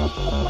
The fact.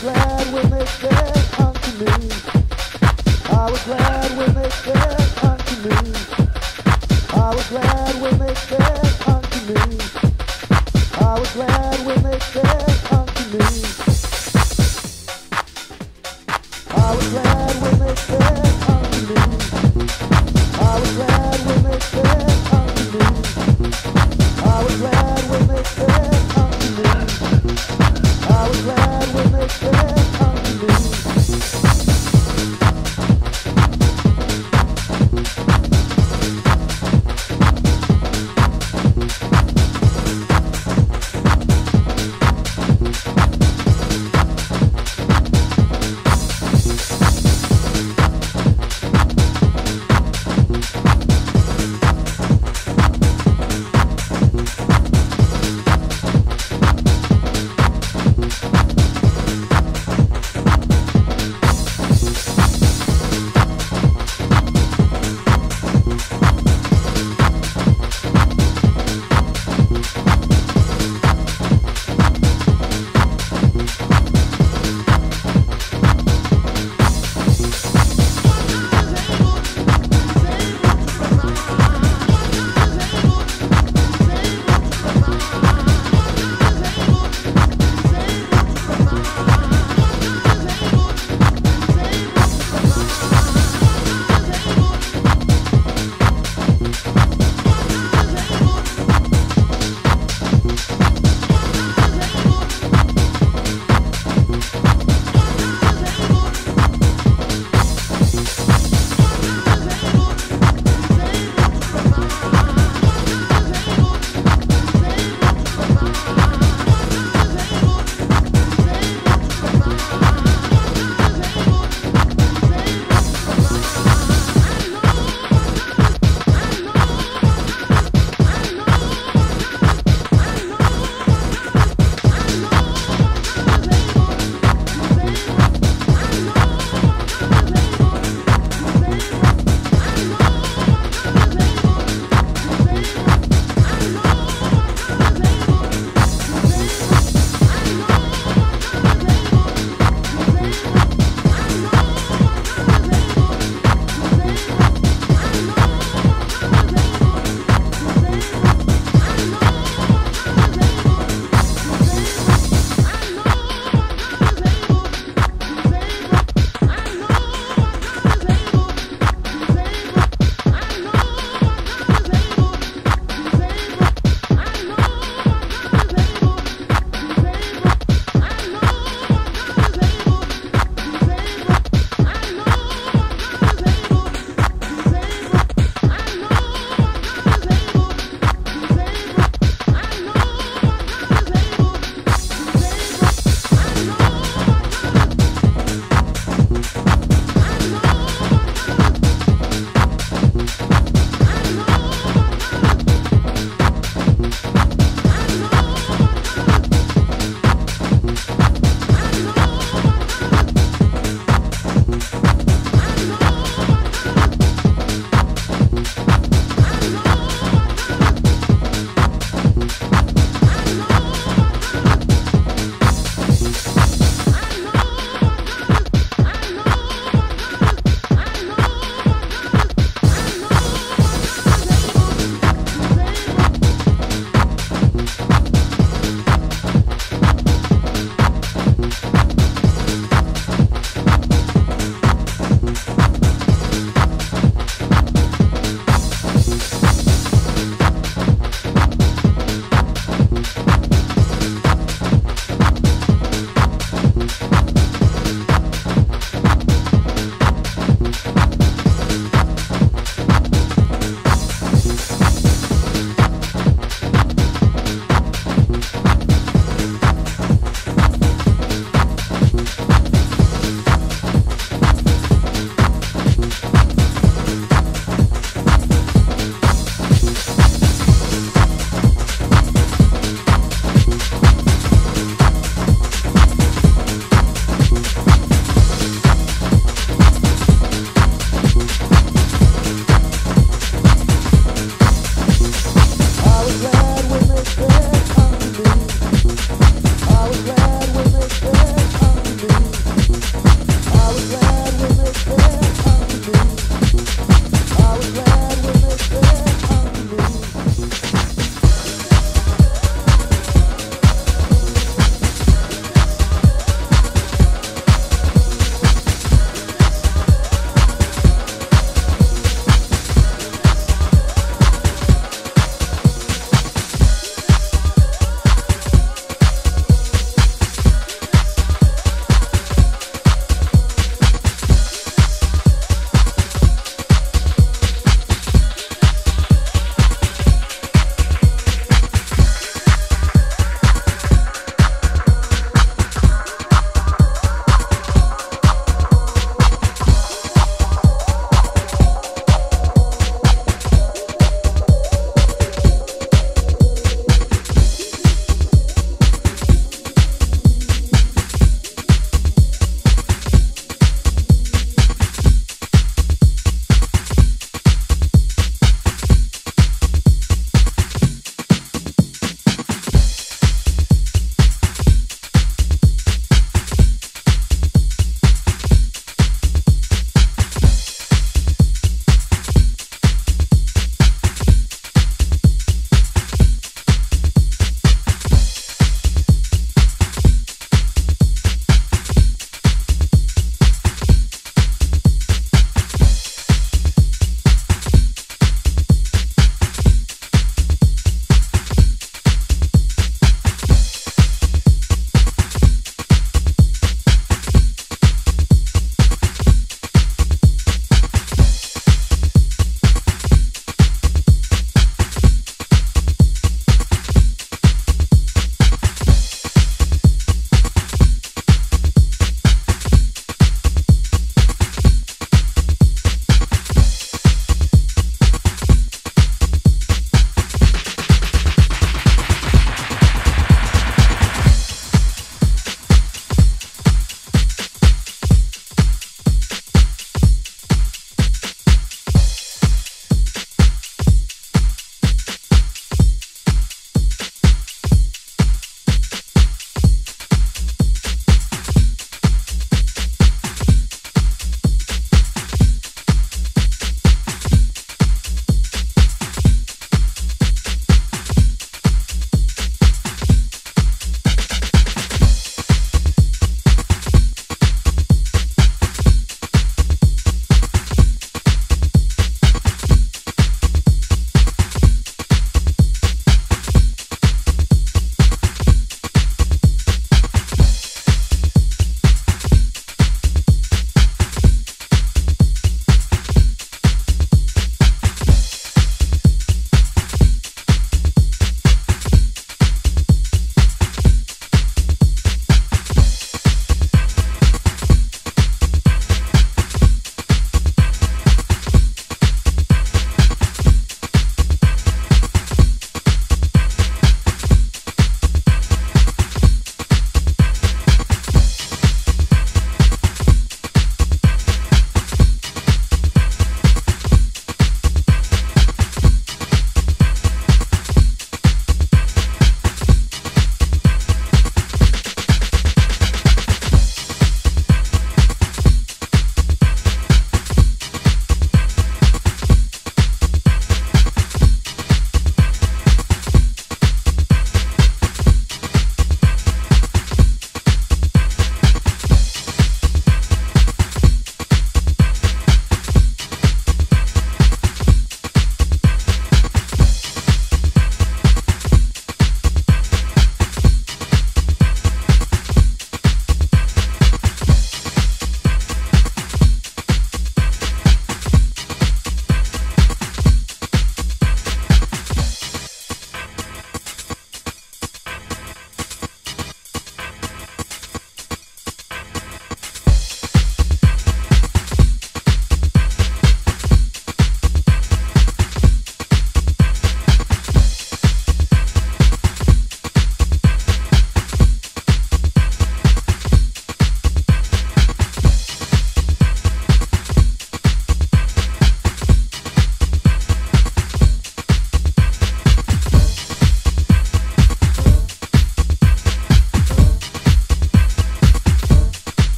glad we make it unto me. I was glad we make it unto me. I was glad we make it unto me. I was glad we make it unto me. I was glad we make it unto me. I was glad we make it unto me. I was glad we make it unto me. I was glad we make it unto me.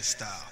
hairstyle.